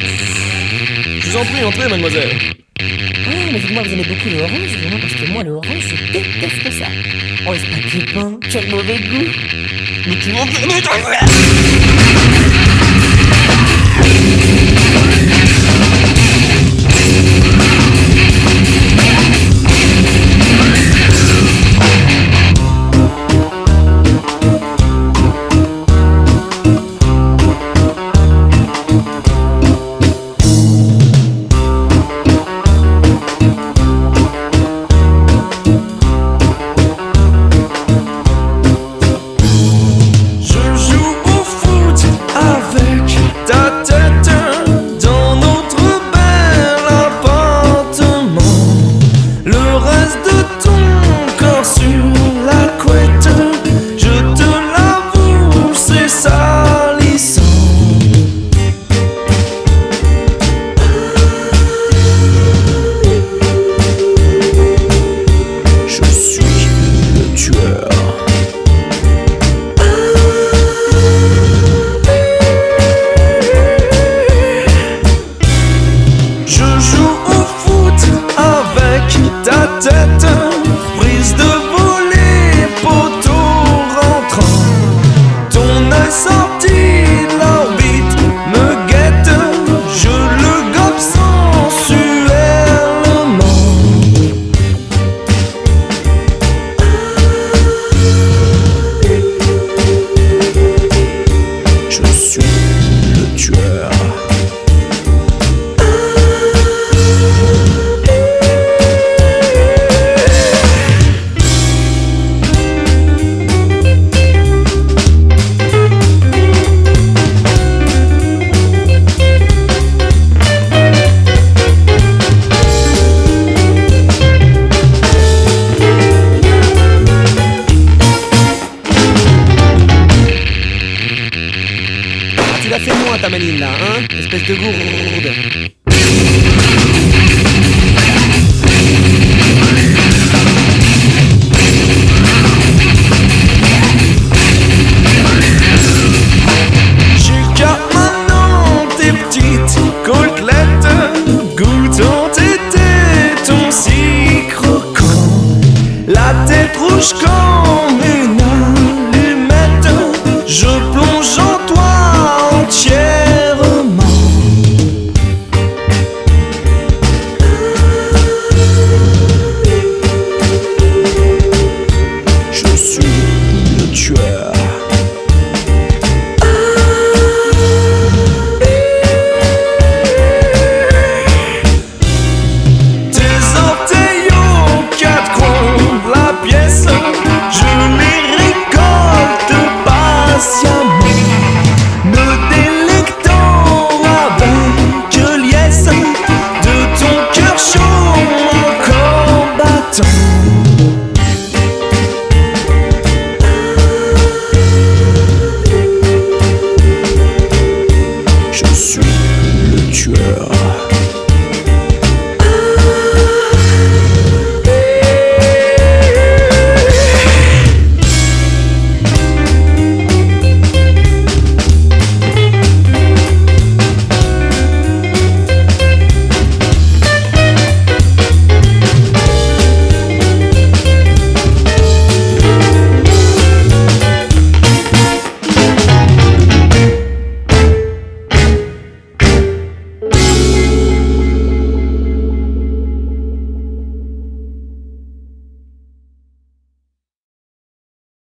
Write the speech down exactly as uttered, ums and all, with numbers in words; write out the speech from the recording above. Je vous en prie, entrez, mademoiselle. Ah, mais dites-moi, vous aimez beaucoup le orange, vraiment, parce que moi, le orange, je déteste ça. Oh, c'est pas du pain, quel mauvais goût. Mais tu m'en fais... Mais tu l'as fait moins ta manine là, hein, espèce de gourde.